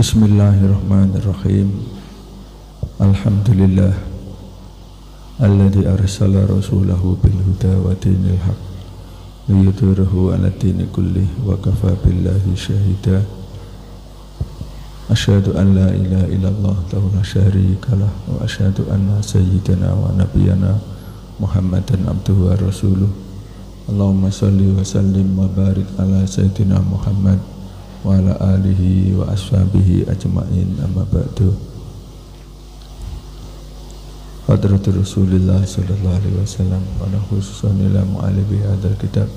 Bismillahirrahmanirrahim. Alhamdulillah alladzi arsala rasulahu bil huda wa dinil haq liyudhhirahu 'ala dini kullihi wa kafa billahi syahida. Asyhadu an la ilaha illallah la syarika lah wa asyhadu anna sayyidana wa nabiyana Muhammadan abduhu wa rasuluh. Allahumma shalli wa sallim wa barik ala sayyidina Muhammad wa ala alihi wa ashabihi ajma'in, amma ba'du. Hadratur Rasulillah sallallahu alaihi wasallam wa khususan ila mu'alibi hadzal kitab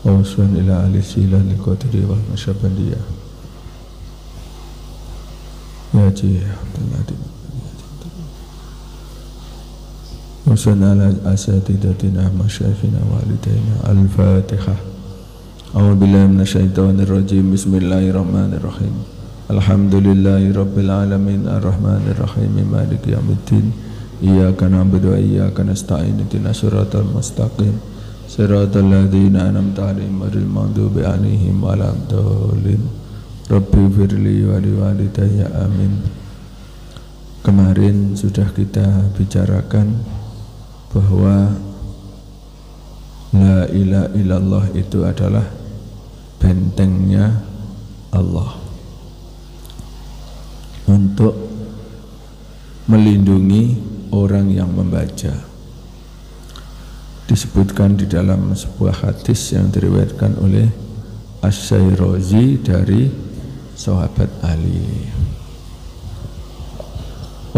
wa khususan ila ahli silah al-qadri wal masyabandiyah. Ya ji Abdullah khususan ala asatidatina masyaykhina walidayna. Al-Fatihah. A'udzubillahi minasyaitonir rajim. Bismillahirrahmanirrahim. Alhamdulillahirabbil alamin arrahmanir rahim maliki yaumiddin iyyaka na'budu wa iyyaka nasta'in ihdinas siratal mustaqim siratal ladzina an'amta 'alaihim ghairil maghdubi 'alaihim waladdallin rabbighfirli wa liwalidayya amin. Kemarin sudah kita bicarakan bahwa la ilaha illallah itu adalah bentengnya Allah untuk melindungi orang yang membaca. Disebutkan di dalam sebuah hadis yang diriwayatkan oleh Asy-Syairazi dari sahabat Ali.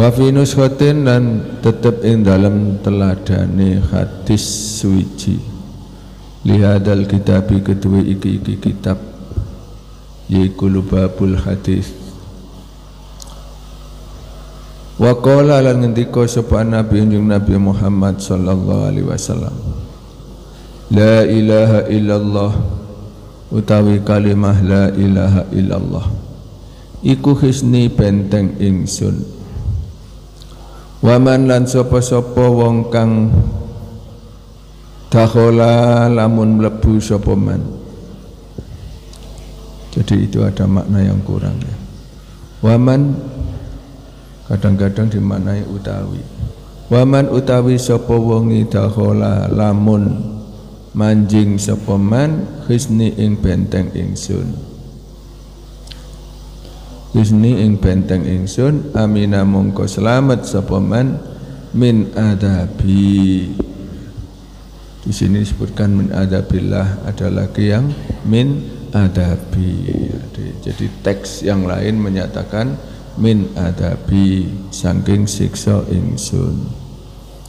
Wa fi nuskhatin, dan tetap ing dalam teladane hadis suwiji lihadal kitabi, kedua iki kitab, yaiku lubabul hadis. Wa qala lan ngendika sapa nabi unjung Nabi Muhammad sallallahu alaihi wasallam, la ilaha illallah utawi kalimah la ilaha illallah iku hisni benteng ingsun. Waman lan sapa-sapa wong kang dakhala lamun mlebu sapa man. Jadi itu ada makna yang kurang ya. Waman kadang-kadang dimaknai utawi. Waman utawi sapa wongi dakhala lamun manjing sapa man hisni ing benteng ingsun. Hisni ing benteng ingsun amina mongko selamat sapa man min adabi. Di sini disebutkan min adabillah, ada lagi yang min adabi. Jadi teks yang lain menyatakan min adabi, saking siksa ingsun.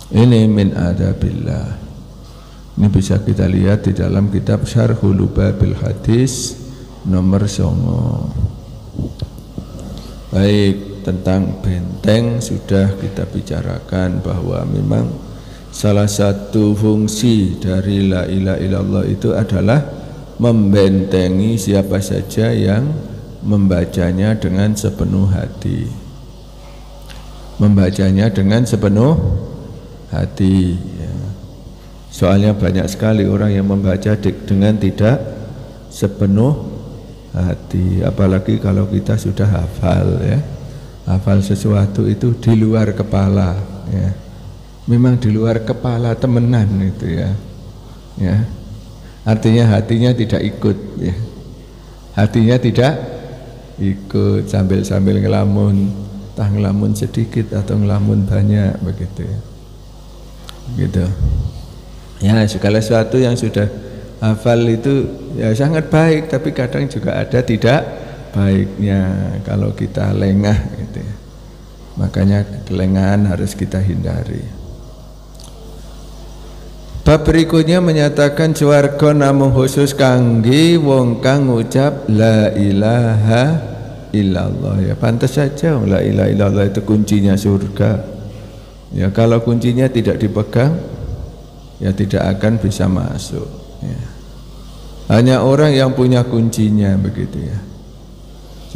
Ini min adabillah. Ini bisa kita lihat di dalam kitab Syarhul Lubabil Hadis nomor 9. Baik, tentang benteng sudah kita bicarakan bahwa memang salah satu fungsi dari la ilaha illallah itu adalah membentengi siapa saja yang membacanya dengan sepenuh hati. Membacanya dengan sepenuh hati ya. Soalnya banyak sekali orang yang membaca dengan tidak sepenuh hati. Apalagi kalau kita sudah hafal ya. Hafal sesuatu itu di luar kepala ya. Memang di luar kepala temenan itu ya, ya. Artinya hatinya tidak ikut ya. Hatinya tidak ikut sambil ngelamun, entah ngelamun sedikit atau ngelamun banyak begitu ya. Gitu. Ya segala sesuatu yang sudah hafal itu ya sangat baik, tapi kadang juga ada tidak baiknya kalau kita lengah gitu ya. Makanya kelengahan harus kita hindari. Bab berikutnya menyatakan swarga namung khusus kangge wong kang ngucap la ilaha illallah ya. Pantas saja la ilaha illallah itu kuncinya surga ya. Kalau kuncinya tidak dipegang ya tidak akan bisa masuk ya. Hanya orang yang punya kuncinya begitu ya.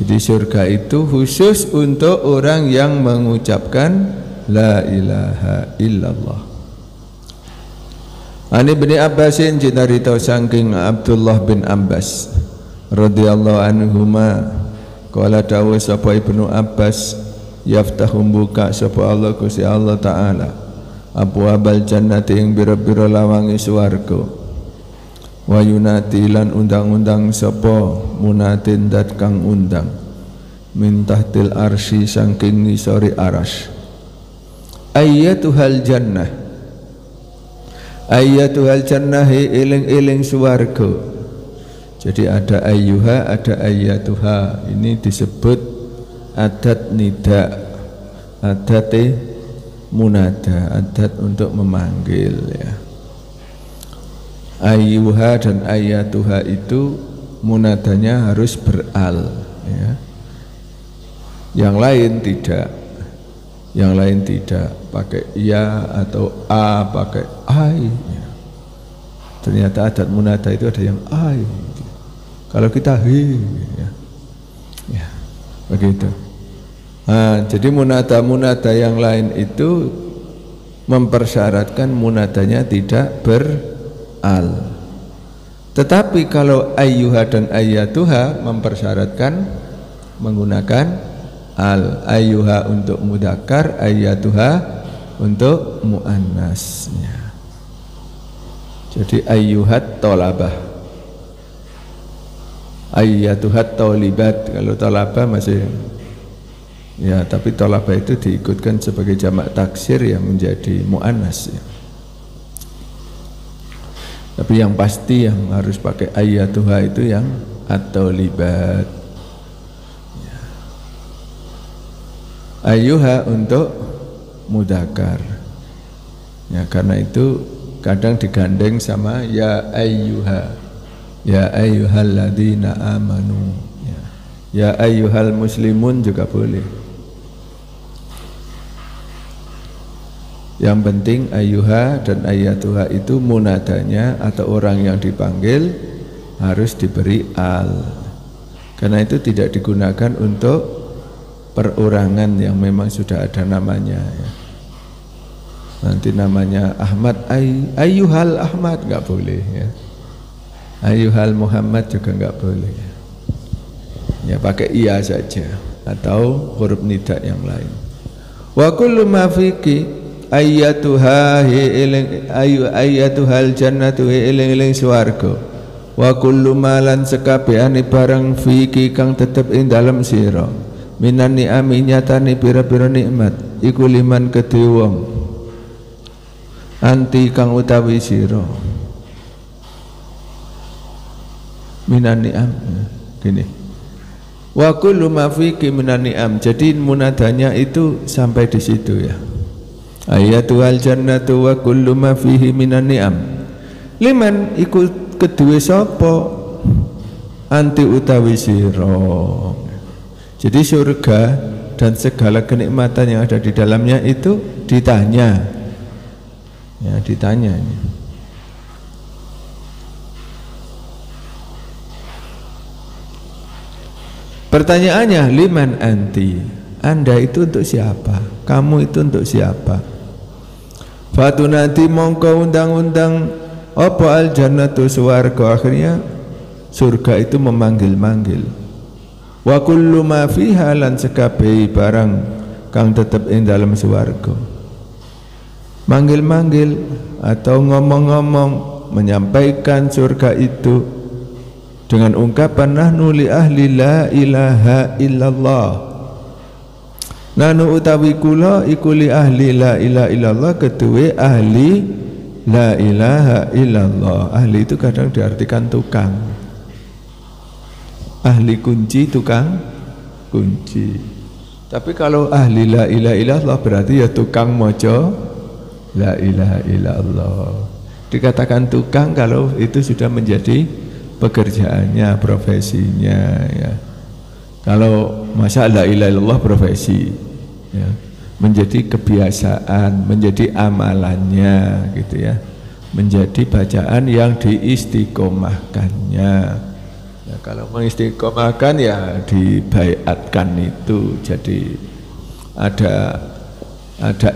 Jadi surga itu khusus untuk orang yang mengucapkan la ilaha illallah. Ani bin Abbasin cerita saking Abdullah bin Abbas radhiyallahu anhuma Qala da'wa sapa Ibnu Abbas yaftahum buka sapa Allah Gusti Allah Ta'ala abwaabal jannati ing bira-bira lawangi swarga wa yunati lan undang-undang sapa munatin dat kang undang min tahtil arsy saking ngisori aras ayyatuhal jannah iling-iling swarga. Jadi ada ayyuha, ada ayyatuha. Ini disebut adat nida, adat munada, adat untuk memanggil ya. Ayyuha dan ayyatuha itu munadanya harus beral ya. Yang lain tidak, yang lain tidak pakai ya atau a, pakai ai ya. Ternyata adat munada itu ada yang ai. Kalau kita hi, ya, ya begitu. Nah, jadi munada-munada yang lain itu mempersyaratkan munadanya tidak beral. Tetapi kalau ayyuha dan ayyatuha mempersyaratkan menggunakan al. Ayyuha untuk mudzakkar, ayyatuha untuk muannasnya. Jadi ayyuhat tolabah, ayyatuhat taulibat. Kalau tolaba masih ya, tapi tolaba itu diikutkan sebagai jamak taksir yang menjadi mu'anas ya. Tapi yang pasti yang harus pakai ayyatuha itu yang at-taulibat ya. Ayyuha untuk mudzakkar ya, karena itu kadang digandeng sama ya ayyuha, ya ayyuhalladzina amanu ya, ya ayyuhal muslimun juga boleh. Yang penting ayyuha dan ayyatuha itu munadanya atau orang yang dipanggil harus diberi al. Karena itu tidak digunakan untuk perorangan yang memang sudah ada namanya ya. Nanti namanya Ahmad, ayyuhal Ahmad nggak boleh ya. Ayyuhal Muhammad juga enggak boleh ya, pakai iya saja atau huruf nida yang lain. Wa kullu ma fiqi ayyatuha iling ayyatuhal jannatu iling-iling swarga wa kullu ma lan sekabehane barang fiqi kang tetep ing dalem sira minan ni'ami nyatane pira-pira nikmat iku liman kedhe wong anti kang utawi sira minan ni'am gini wa kullu ma fiqi minan ni'am. Jadi munadanya itu sampai di situ ya. Ayyatuhal jannatu wa kullu ma fihi minan ni'am liman ikut kedue sapa anti utawi sira. Jadi surga dan segala kenikmatan yang ada di dalamnya itu ditanya ya, ditanya ini. Pertanyaannya liman anti, anda itu untuk siapa, kamu itu untuk siapa. Fatunati mongko undang-undang apa al jannatu swarga. Akhirnya surga itu memanggil-manggil. Wa kullu ma fiha lan sekabehi barang kang tetep ing dalem swarga. Manggil-manggil atau ngomong-ngomong menyampaikan surga itu dengan ungkapan nahnu li ahli la ilaha illallah. Nahnu utawi kula iku li ahli la ilaha illallah kedue ahli la ilaha illallah. Ahli itu kadang diartikan tukang, ahli kunci, tukang kunci. Tapi kalau ahli la ilaha illallah berarti ya tukang mojo la ilaha illallah. Dikatakan tukang kalau itu sudah menjadi pekerjaannya, profesinya ya. Kalau masa la ilaha illallah profesi ya, menjadi kebiasaan, menjadi amalannya gitu ya, menjadi bacaan yang diistiqomahkannya ya. Kalau mengistiqomahkan ya dibaiatkan itu, jadi ada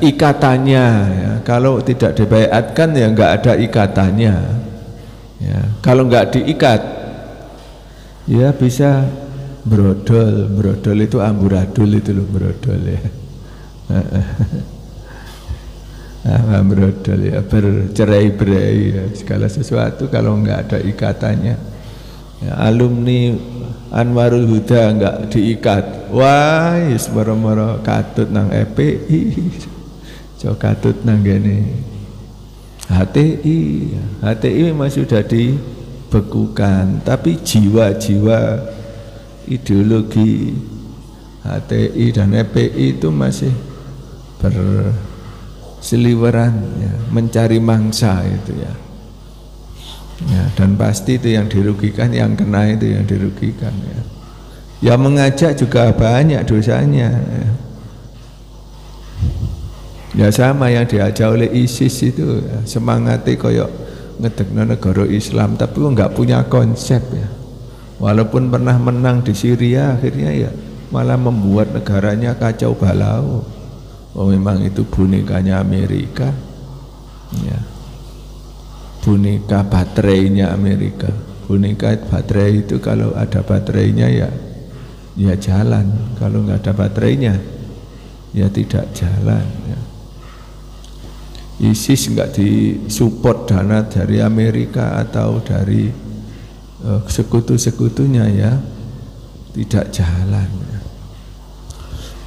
ikatannya ya. Kalau tidak dibaiatkan ya nggak ada ikatannya ya. Kalau nggak diikat ya bisa brodol, brodol itu amburadul itu loh, brodol ya. Brodol ya, bercerai-berai ya. Segala sesuatu kalau nggak ada ikatannya ya, alumni Anwarul Huda nggak diikat, wah moro-moro katut nang EPI, cok katut nang gini HTI, HTI memang sudah dibekukan, tapi jiwa-jiwa ideologi HTI dan EPI itu masih berseliweran ya, mencari mangsa itu ya. Ya, dan pasti itu yang dirugikan, yang kena itu yang dirugikan ya. Yang mengajak juga banyak dosanya ya, ya sama yang diajak oleh ISIS itu ya, semangatnya koyok ngedekno negara Islam tapi nggak punya konsep ya. Walaupun pernah menang di Syria, akhirnya ya malah membuat negaranya kacau balau. Oh memang itu bonekanya Amerika ya. Boneka baterainya Amerika. Boneka baterai itu kalau ada baterainya ya ya jalan, kalau nggak ada baterainya ya tidak jalan ya. ISIS nggak disupport dana dari Amerika atau dari sekutu-sekutunya ya tidak jalan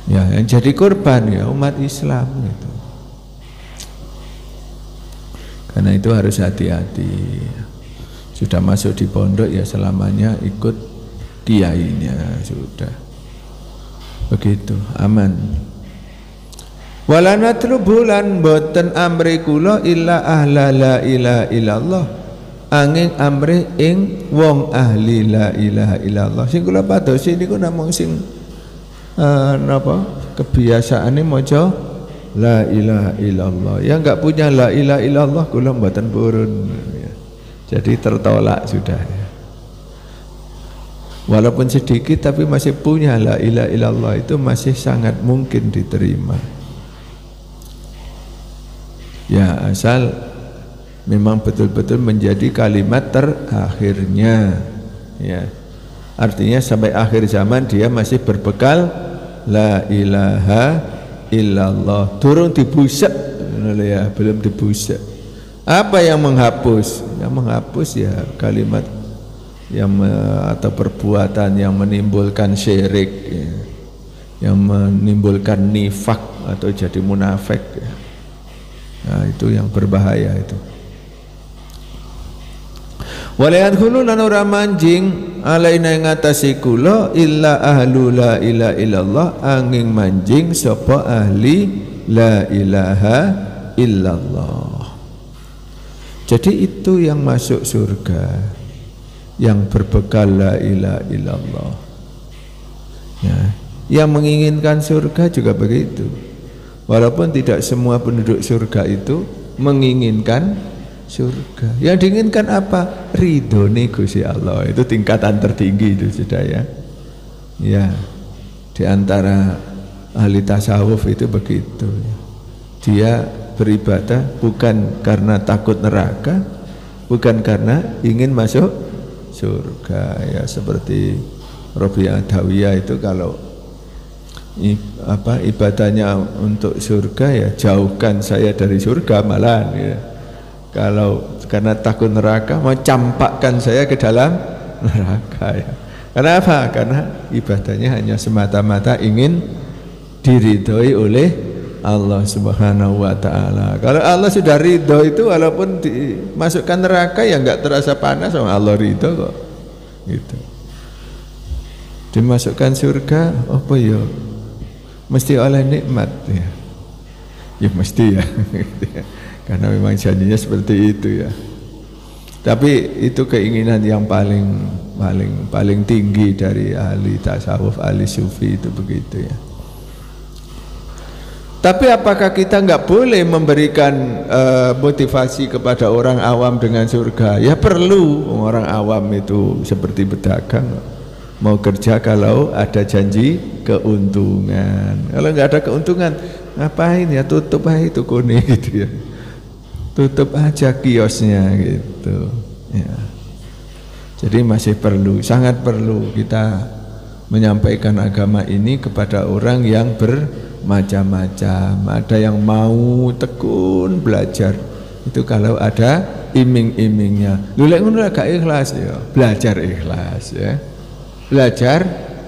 ya, yang jadi korban ya umat Islam gitu. Karena itu harus hati-hati, sudah masuk di pondok ya selamanya ikut kiainya, sudah begitu aman. Wala natlubu lan boten amri kula illa ahla la ilaha illallah, angin amri ing wong ahli la ilaha illallah. Sing kula padosi niku namung sing napa kebiasaane maca la ilaha illallah. Ya enggak punya la ilaha illallah kula mboten purun ya. Jadi tertolak sudah ya. Walaupun sedikit tapi masih punya la ilaha illallah itu masih sangat mungkin diterima. Ya asal memang betul-betul menjadi kalimat terakhirnya ya. Artinya sampai akhir zaman dia masih berbekal la ilaha illallah, turun dibusak ya, belum dibusak. Apa yang menghapus? Yang menghapus ya kalimat yang atau perbuatan yang menimbulkan syirik ya, yang menimbulkan nifak atau jadi munafik ya. Nah, itu yang berbahaya itu. Walayan khulu lan ora manjing alaina ing atase kula illa ahlu la ilaha illallah, angin manjing sapa ahli la ilaha illallah. Jadi itu yang masuk surga, yang berbekal la ilaha illallah ya. Yang menginginkan surga juga begitu. Walaupun tidak semua penduduk surga itu menginginkan surga, yang diinginkan apa? Ridhone Gusti Allah. Itu tingkatan tertinggi itu sudah ya. Ya, di antara ahli tasawuf itu begitu. Dia beribadah bukan karena takut neraka, bukan karena ingin masuk surga ya, seperti Rabi'ah Adawiyah itu kalau apa ibadahnya untuk surga ya, jauhkan saya dari surga malahan ya. Kalau karena takut neraka, mau campakkan saya ke dalam neraka ya. Kenapa? Karena ibadahnya hanya semata-mata ingin diridhoi oleh Allah Subhanahu wa ta'ala. Kalau Allah sudah ridho itu walaupun dimasukkan neraka ya nggak terasa panas, sama Allah ridho kok gitu. Dimasukkan surga apa ya? Mesti oleh nikmat ya. Ya mesti ya. Karena memang janjinya seperti itu ya. Tapi itu keinginan yang paling tinggi dari ahli tasawuf, ahli sufi itu begitu ya. Tapi apakah kita nggak boleh memberikan motivasi kepada orang awam dengan surga? Ya perlu, orang awam itu seperti pedagang, mau kerja kalau ada janji keuntungan. Kalau nggak ada keuntungan, ngapain ya, tutup aja tukune gitu ya. Tutup aja kiosnya gitu ya. Jadi masih perlu, sangat perlu kita menyampaikan agama ini kepada orang yang bermacam-macam. Ada yang mau tekun belajar, itu kalau ada iming-imingnya. Lu lek ngono gak ikhlas ya, belajar ikhlas ya. Belajar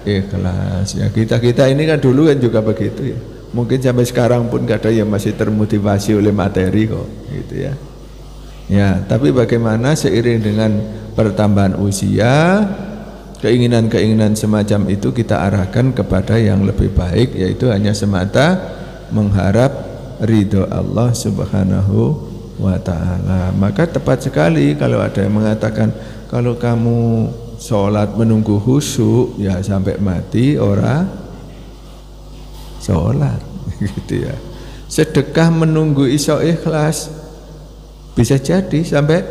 ikhlas ya. Kita-kita ini kan dulu kan juga begitu ya. Mungkin sampai sekarang pun kadang ya masih termotivasi oleh materi kok gitu ya. Ya, tapi bagaimana seiring dengan pertambahan usia, keinginan-keinginan semacam itu kita arahkan kepada yang lebih baik, yaitu hanya semata mengharap ridho Allah Subhanahu wa ta'ala. Maka tepat sekali kalau ada yang mengatakan, kalau kamu sholat menunggu khusyuk ya sampai mati ora sholat gitu ya. Sedekah menunggu iso ikhlas, bisa jadi sampai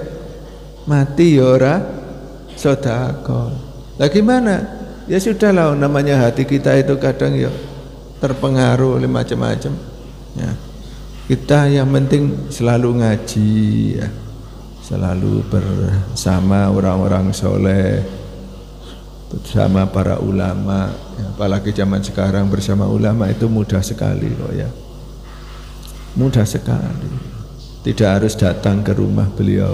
mati yora sodako. Lah gimana? Ya sudah lah, namanya hati kita itu kadang ya terpengaruh oleh macam-macam. Ya. Kita yang penting selalu ngaji, ya. Selalu bersama orang-orang soleh, bersama para ulama. Ya. Apalagi zaman sekarang bersama ulama itu mudah sekali loh ya, mudah sekali. Tidak harus datang ke rumah beliau,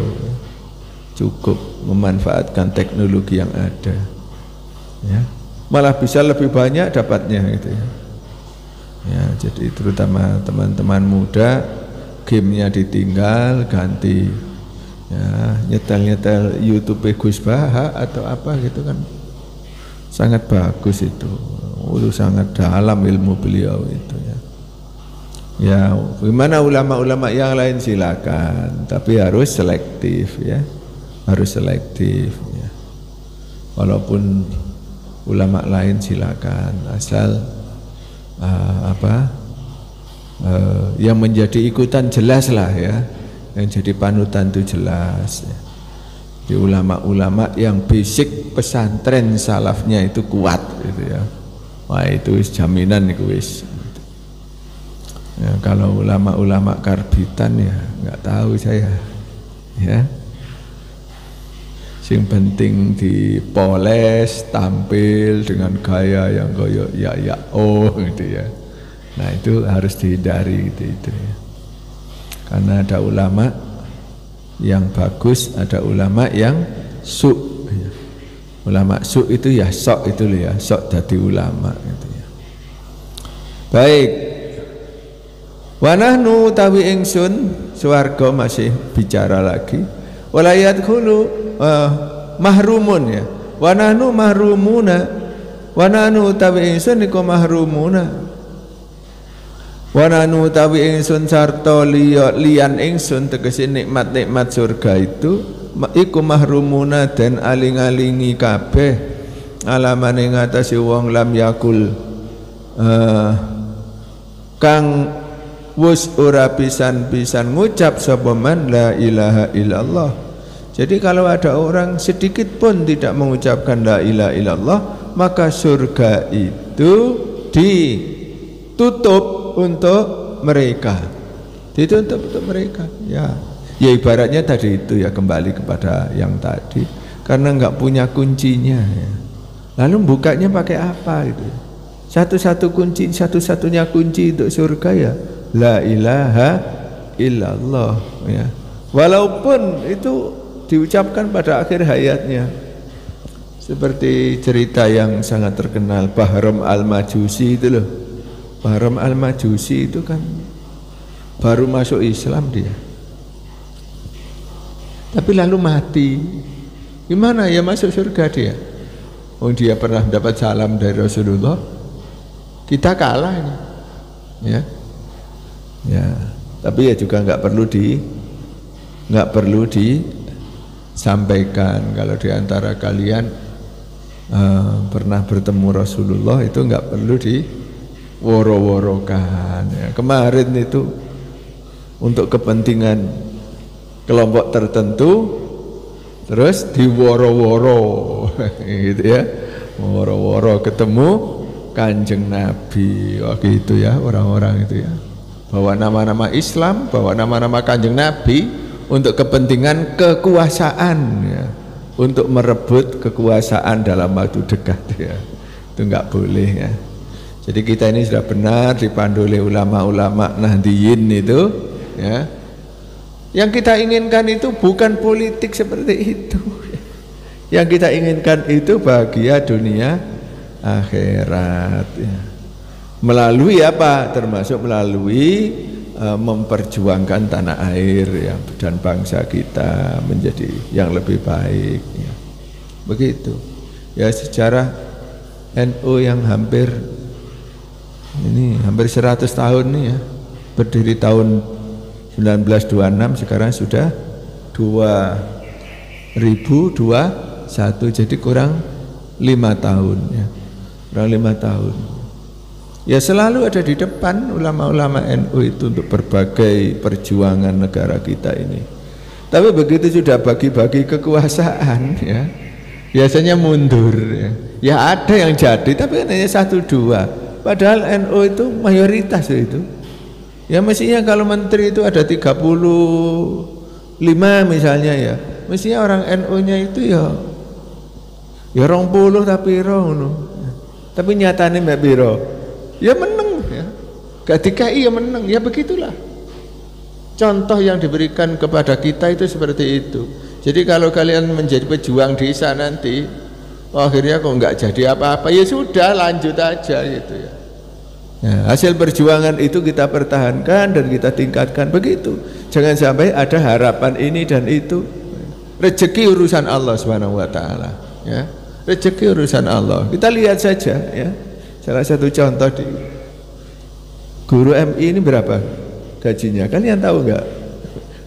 cukup memanfaatkan teknologi yang ada ya, malah bisa lebih banyak dapatnya gitu ya. Ya, jadi terutama teman-teman muda, gamenya ditinggal, ganti ya, nyetel-nyetel YouTube Gus Baha atau apa gitu kan, sangat bagus itu. Sangat dalam ilmu beliau itu ya. Ya, gimana ulama-ulama yang lain silakan, tapi harus selektif ya, harus selektif ya. Walaupun ulama lain silakan, asal yang menjadi ikutan jelas lah ya, yang jadi panutan itu jelas. Ya. Di ulama-ulama yang basic pesantren salafnya itu kuat gitu ya, wah itu jaminan itu wis. Ya, kalau ulama-ulama karbitan ya nggak tahu saya ya, sing penting dipoles, tampil dengan gaya yang goyok ya ya oh gitu ya. Nah itu harus dihindari gitu ya. Karena ada ulama yang bagus, ada ulama yang su ya. Ulama su itu ya sok itu loh ya, sok jadi ulama gitu ya. Baik. Wanahnu tawi ingsun swarga, masih bicara lagi. Walayat hulu mahrumun ya. Wanahnu mahrumuna. Wanahnu tawi ingsun niko mahrumuna. Wanahnu tawi ingsun sarto liyan ingsun tegesi nikmat-nikmat surga itu iku mahrumuna dan aling-alingi kabeh alamane ngatasi wong lam yakul kang wus ora pisan-pisan ngucap sapa man la ilaha illallah. Jadi kalau ada orang sedikit pun tidak mengucapkan la ilaha illallah, maka surga itu ditutup untuk mereka. Ditutup untuk mereka. Ya, ya ibaratnya tadi itu ya, kembali kepada yang tadi, karena nggak punya kuncinya. Ya. Lalu bukanya pakai apa itu? Satu-satunya kunci untuk surga ya la ilaha illallah ya. Walaupun itu diucapkan pada akhir hayatnya, seperti cerita yang sangat terkenal Bahram al-Majusi itu loh. Bahram al-Majusi itu kan baru masuk Islam dia, tapi lalu mati. Gimana ya masuk surga dia? Oh, dia pernah dapat salam dari Rasulullah, kita kalah ini ya. Ya, tapi ya juga nggak perlu disampaikan. Kalau diantara kalian pernah bertemu Rasulullah itu nggak perlu diworo-worokan. Ya, kemarin itu untuk kepentingan kelompok tertentu, terus diworo-woro, gitu ya, woro-woro ketemu Kanjeng Nabi, waktu itu ya orang-orang itu ya. Bawa nama-nama Islam, bawa nama-nama Kanjeng Nabi untuk kepentingan kekuasaan ya, untuk merebut kekuasaan dalam waktu dekat ya. Itu nggak boleh ya. Jadi kita ini sudah benar dipandu oleh ulama-ulama Nahdiyin itu ya. Yang kita inginkan itu bukan politik seperti itu. Yang kita inginkan itu bahagia dunia akhirat ya. Melalui apa? Termasuk melalui memperjuangkan tanah air ya, dan bangsa kita menjadi yang lebih baik ya. Begitu ya, sejarah NU yang hampir 100 tahun nih ya, berdiri tahun 1926, sekarang sudah 2021, jadi kurang 5 tahun ya, kurang 5 tahun ya. Selalu ada di depan ulama-ulama NU itu untuk berbagai perjuangan negara kita ini, tapi begitu sudah bagi-bagi kekuasaan ya biasanya mundur ya. Ya ada yang jadi tapi hanya 1-2. Padahal NU itu mayoritas itu. Ya mestinya kalau menteri itu ada 35 misalnya ya. Mestinya orang NU-nya itu ya 20 tapi rono. Tapi nyatane mbak biro ya meneng ya. Ketika iya meneng ya, begitulah. Contoh yang diberikan kepada kita itu seperti itu. Jadi kalau kalian menjadi pejuang desa nanti, akhirnya kok nggak jadi apa-apa, ya sudah lanjut aja gitu ya. Nah, hasil perjuangan itu kita pertahankan dan kita tingkatkan, begitu. Jangan sampai ada harapan ini dan itu. Rezeki urusan Allah SWT ya. Rezeki urusan Allah. Kita lihat saja ya. Salah satu contoh di guru MI ini berapa gajinya? Kalian tahu nggak?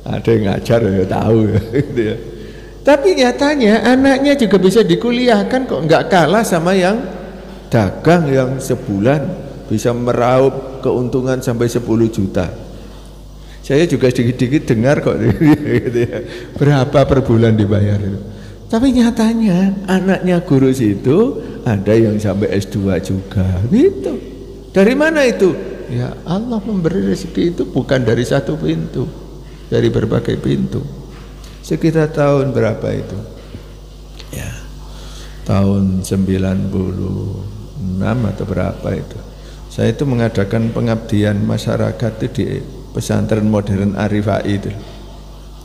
Ada yang ngajar ya tahu gitu ya. Tapi nyatanya anaknya juga bisa dikuliahkan kok, nggak kalah sama yang dagang yang sebulan bisa meraup keuntungan sampai 10 juta. Saya juga sedikit-sedikit dengar kok berapa per bulan dibayar itu. Tapi nyatanya anaknya guru situ ada yang sampai S2 juga gitu. Dari mana itu? Ya Allah memberi rezeki itu bukan dari satu pintu, dari berbagai pintu. Sekitar tahun berapa itu? Ya, tahun 96 atau berapa itu. Saya itu mengadakan pengabdian masyarakat itu di pesantren modern Arifai itu.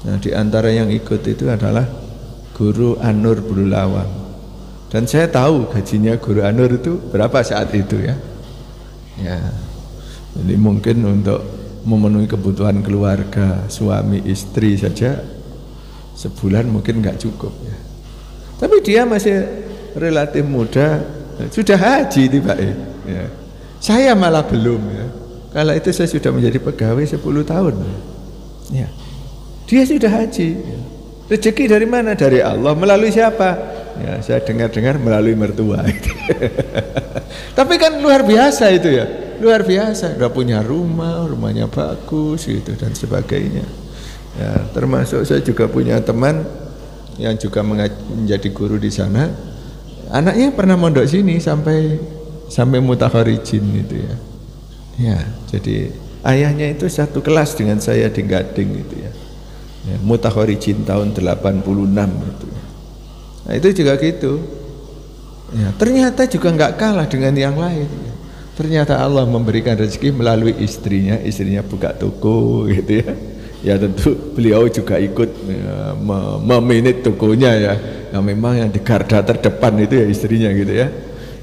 Nah, di antara yang ikut itu adalah guru Anur Bululawang. Dan saya tahu gajinya guru Anur itu berapa saat itu ya. Ya. Jadi mungkin untuk memenuhi kebutuhan keluarga, suami istri saja sebulan mungkin nggak cukup ya. Tapi dia masih relatif muda, sudah haji tiba ya. Saya malah belum ya. Kala itu saya sudah menjadi pegawai 10 tahun ya. Dia sudah haji ya. Rezeki dari mana? Dari Allah. Melalui siapa? Ya saya dengar-dengar melalui mertua itu. Tapi kan luar biasa itu ya, luar biasa. Udah punya rumah, rumahnya bagus gitu dan sebagainya. Ya, termasuk saya juga punya teman yang juga menjadi guru di sana. Anaknya pernah mondok sini sampai mutakharijin itu ya. Ya, jadi ayahnya itu satu kelas dengan saya di Gading itu ya. Ya mutakharijin tahun 86 itu. Ya. Nah, itu juga gitu. Ya, ternyata juga nggak kalah dengan yang lain. Ya. Ternyata Allah memberikan rezeki melalui istrinya, istrinya buka toko gitu ya. Ya tentu beliau juga ikut ya, meminit tokonya ya. Nah, memang yang di garda terdepan itu ya istrinya gitu ya.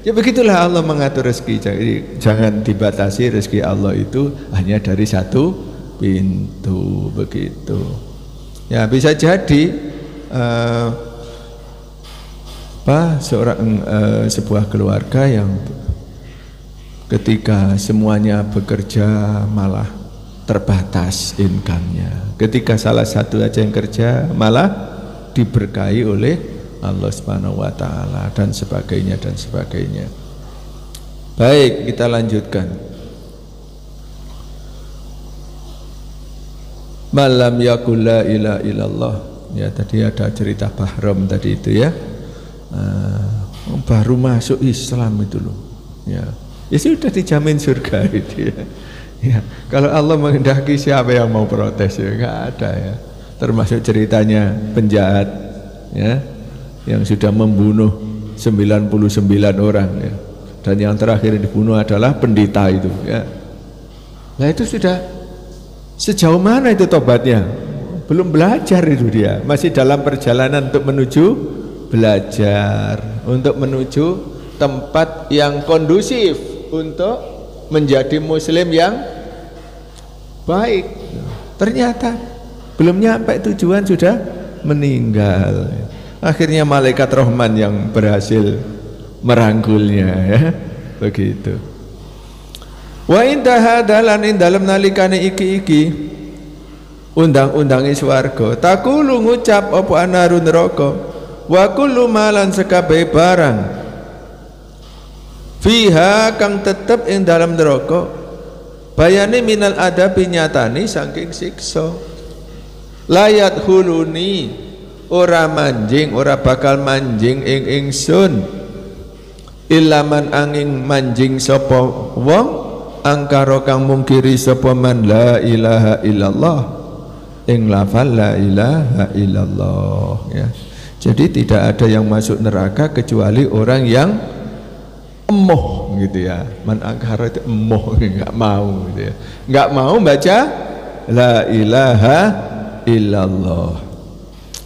Ya begitulah Allah mengatur rezeki. Jadi jangan dibatasi rezeki Allah itu hanya dari satu pintu, begitu. Ya bisa jadi sebuah keluarga yang ketika semuanya bekerja malah terbatas income-nya. Ketika salah satu aja yang kerja malah diberkahi oleh Allah SWT dan sebagainya dan sebagainya. Baik, kita lanjutkan. Malam yakul la ilaha illallah. Ya tadi ada cerita Bahram tadi itu ya. Baru masuk Islam itu loh. Ya, ya sudah dijamin surga itu ya. Ya, kalau Allah menghendaki siapa yang mau protes ya nggak ada ya. Termasuk ceritanya penjahat ya yang sudah membunuh 99 orang ya. dan yang terakhir yang dibunuh adalah pendeta itu, ya. Nah itu sudah sejauh mana itu tobatnya? Belum belajar itu dia, masih dalam perjalanan untuk menuju belajar, untuk menuju tempat yang kondusif untuk menjadi muslim yang baik. Ternyata belum nyampe tujuan sudah meninggal. Akhirnya malaikat Rahman yang berhasil merangkulnya, ya. Begitu. Wa indaha dalan ing dalem nalikane iki-iki undang-undang is warga takulu ngucap apa anaru neraka wa kullu malan sekabe barang fiha kang tetep ing dalam neraka bayane minal adabi nyatani saking siksa layat huluni ora manjing ora bakal manjing ing ingsun ilaman angin manjing sapa wong angkara kang mungkiri sapa man la ilaha illallah ing lafal la ilaha illallah, ya. Jadi tidak ada yang masuk neraka kecuali orang yang emoh gitu, ya. Man angkara itu emoh, nggak mau gitu, ya. Nggak mau baca la ilaha illallah.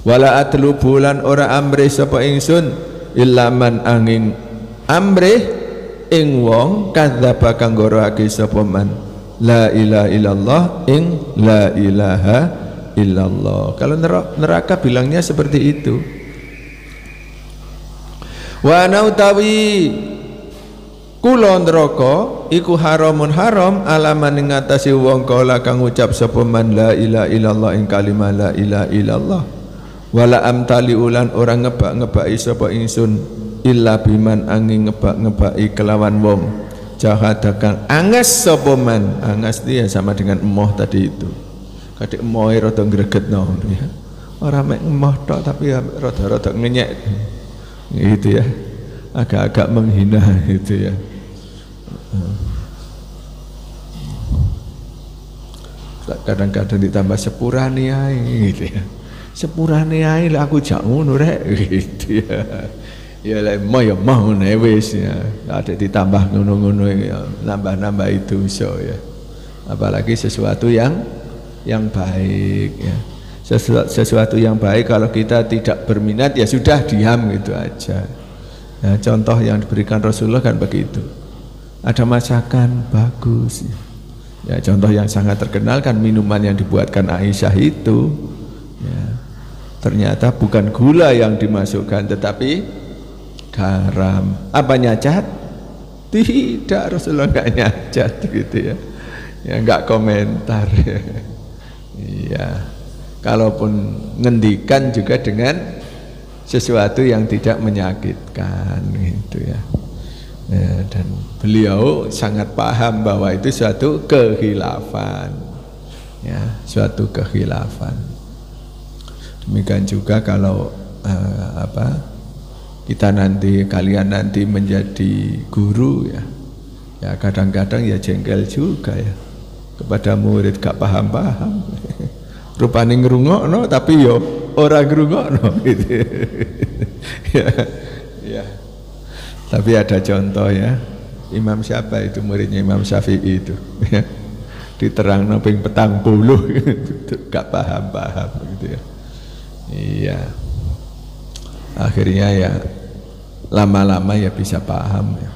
Wala atlubulan ora amrih sapa ingsun ilaman angin amrih ing wong kadzdzaba kang ngoroake sapa man la ilaha illallah ing la ilaha illallah. Kalau neraka bilangnya seperti itu. Wa ana utawi kula neraka iku haramun haram alaman ing ngatasi wong kala kang ngucap sapa man la ilaha illallah ing kalimah la ilaha illallah wala amtali ulan orang ngebak-ngebaki sapa ingsun illa biman angin ngebak-ngebaki kelawan wong jahadakan angas sapa man angas dia sama dengan emoh tadi itu kadek emoh rada ngregetno, ya. Ora mek emoh tok tapi rada-rada ngenyek gitu, ya. Agak-agak menghina gitu, ya. Kadang-kadang ditambah sepurane ae gitu, ya. Sepurane ae lek aku jak ngono rek gitu, ya. Ya lek mau ne wis, ya. Ada ditambah ngono-ngono, ya. Nambah-nambah itu iso, ya. Apalagi sesuatu yang baik, ya. Sesuatu yang baik kalau kita tidak berminat ya sudah diam gitu aja. Nah, contoh yang diberikan Rasulullah kan begitu. Ada masakan bagus, ya. Contoh yang sangat terkenal kan minuman yang dibuatkan Aisyah itu, ya. Ternyata bukan gula yang dimasukkan tetapi garam. Apa nyacat? Tidak, Rasulullah nggak nyacat gitu, ya. Ya nggak komentar. Iya. Kalaupun ngendikan juga dengan sesuatu yang tidak menyakitkan gitu, ya. Nah, dan beliau sangat paham bahwa itu suatu kekhilafan, ya, suatu kekhilafan. Demikian juga kalau kita nanti kalian nanti menjadi guru, ya, ya kadang-kadang ya jengkel juga, ya, kepada murid gak paham-paham. Rupane ngrungokno tapi yo orang ngrungokno gitu. Ya, ya. Tapi ada contoh, ya. Imam siapa itu muridnya Imam Syafi'i itu, ya. Diterangno ping 40 gitu. Gak paham-paham gitu, ya. Iya. Akhirnya ya lama-lama ya bisa paham, ya.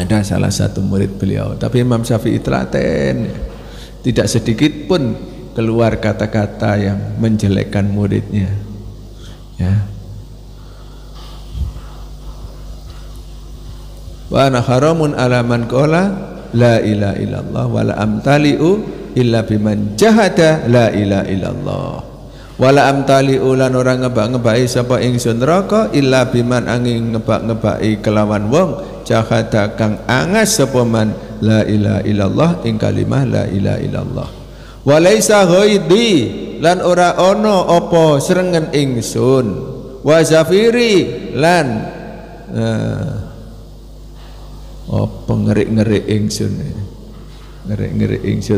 Ada salah satu murid beliau, tapi Imam Syafi'i telaten, ya. Tidak sedikit pun keluar kata-kata yang menjelekkan muridnya, ya. Wa ana haramun alaman qala la ilaha illallah wala amtali'u illa biman jahada la ilaha illallah wala amtali'u lan orang ngebak-ngebaki sapa ingsun neraka illa biman angin ngebak-ngebaki kelawan wong jahada kang angas sapa man la ilaha illallah ing kalimah la ilaha illallah walaisa ghaidi lan ora ono apa srengen ingsun wa zafiri lan apa ngerik-ngerik ingsun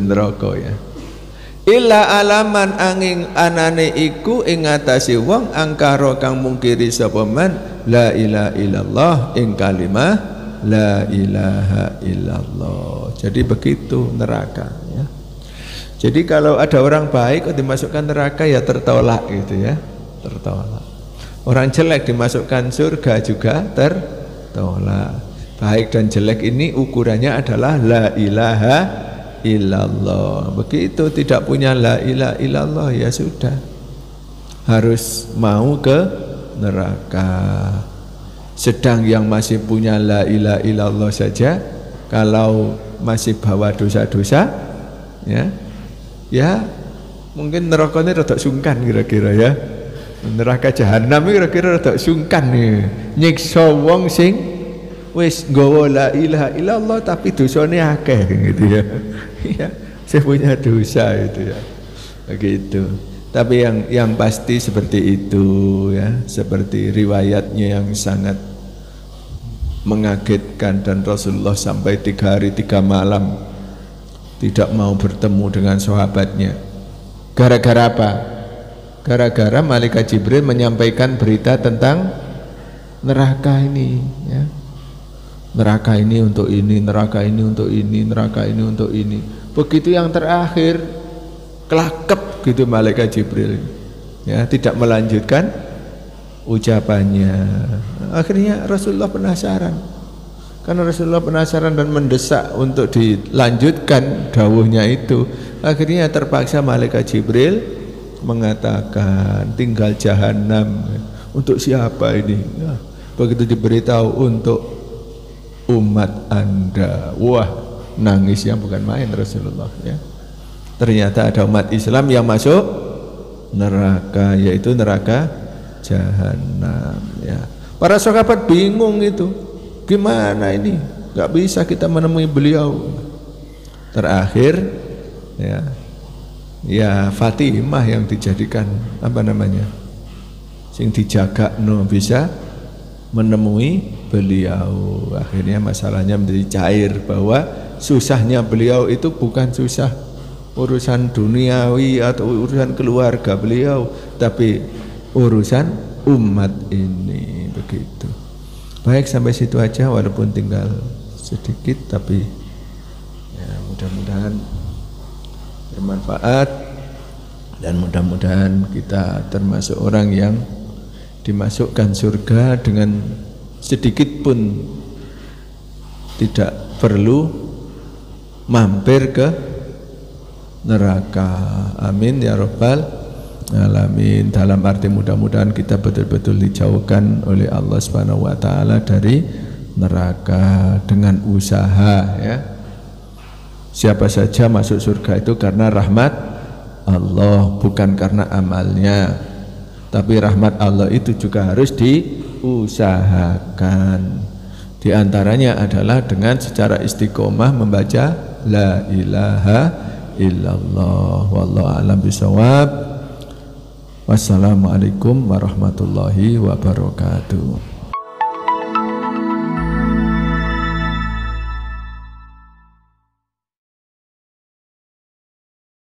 neraka, ya. Illa alaman angin anane iku ingatasi wong angkaro kang mungkiri sopaman la ilaha illallah ing kalimah la ilaha illallah. Jadi begitu neraka ya. Jadi kalau ada orang baik dimasukkan neraka ya tertolak gitu ya, tertolak. Orang jelek dimasukkan surga juga tertolak. Baik dan jelek ini ukurannya adalah la ilaha illallah. Begitu tidak punya la ilaha illallah ya sudah, harus mau ke neraka. Sedang yang masih punya la ilaha illallah saja, kalau masih bawa dosa-dosa ya, mungkin neraka ini rada sungkan kira-kira ya. Neraka jahanam kira-kira rada sungkan nih, nyiksa wong sing wis nggawa la ilaha illallah tapi dosane akeh gitu ya. Ya, saya punya dosa itu ya. Begitu. Tapi yang pasti seperti itu ya, seperti riwayatnya yang sangat mengagetkan, dan Rasulullah sampai 3 hari 3 malam tidak mau bertemu dengan sahabatnya. Gara-gara apa? Gara-gara malaikat Jibril menyampaikan berita tentang neraka ini ya. Neraka ini untuk ini, neraka ini untuk ini, neraka ini untuk ini. Begitu yang terakhir kelakep gitu malaikat Jibril ya, tidak melanjutkan ucapannya. Akhirnya Rasulullah penasaran, karena Rasulullah penasaran dan mendesak untuk dilanjutkan dawuhnya itu. Akhirnya terpaksa malaikat Jibril mengatakan tinggal jahanam. Untuk siapa ini? Nah, begitu diberitahu untuk umat Anda, wah nangisnya bukan main Rasulullah ya. Ternyata ada umat Islam yang masuk neraka, yaitu neraka jahanam ya. Para sahabat bingung itu, gimana ini? Gak bisa kita menemui beliau. Terakhir ya, Fatimah yang dijadikan apa namanya, sing dijaga no bisa menemui beliau. Akhirnya masalahnya menjadi cair, bahwa susahnya beliau itu bukan susah urusan duniawi atau urusan keluarga beliau, tapi urusan umat ini. Begitu. Baik, sampai situ aja walaupun tinggal sedikit, tapi ya mudah-mudahan bermanfaat, dan mudah-mudahan kita termasuk orang yang dimasukkan surga dengan sedikit pun tidak perlu mampir ke neraka. Amin ya rabbal alamin. Dalam arti mudah-mudahan kita betul-betul dijauhkan oleh Allah Subhanahu wa taala dari neraka dengan usaha ya. Siapa saja masuk surga itu karena rahmat Allah, bukan karena amalnya. Tapi rahmat Allah itu juga harus diusahakan. Di antaranya adalah dengan secara istiqomah membaca la ilaha illallah. Wallahu a'lam bishawab. Wassalamualaikum warahmatullahi wabarakatuh.